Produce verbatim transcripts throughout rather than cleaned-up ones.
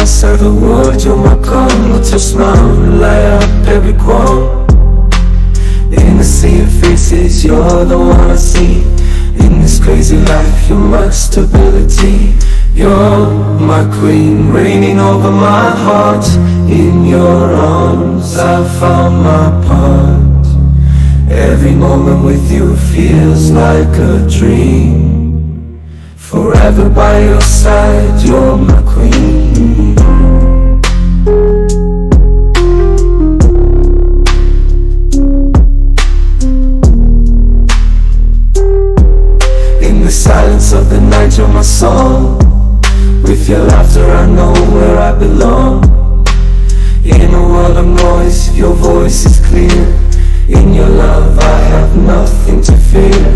outside the world, you're my calm. Not your smile, light up every qualm. In the sea of faces, you're the one I see. In this crazy life, you're my stability. You're my queen, reigning over my heart. In your arms, I found my part. Every moment with you feels like a dream. Forever by your side, you're my queen. In the silence of the night, you're my song. With your laughter, I know where I belong. In a world of noise, your voice is clear. In your love, I have nothing to fear.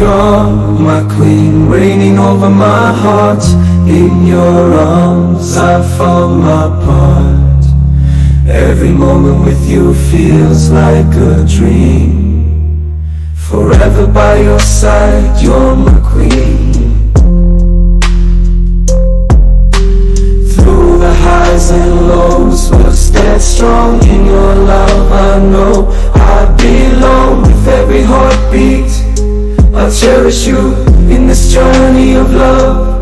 You're my queen, reigning over my heart. In your arms, I found my part. Every moment with you feels like a dream. Forever by your side, you're my queen. Through the highs and lows, we'll stand strong. In your love, I know I belong. With every heartbeat, I'll cherish you in this journey of love.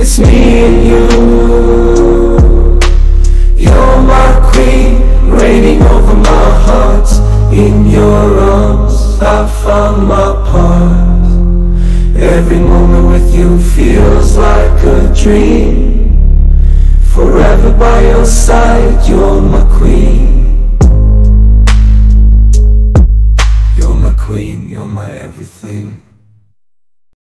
It's me and you. You're my queen, reigning over my heart. In your arms, I found my part. Every moment with you feels like a dream. Forever by your side, you're my queen.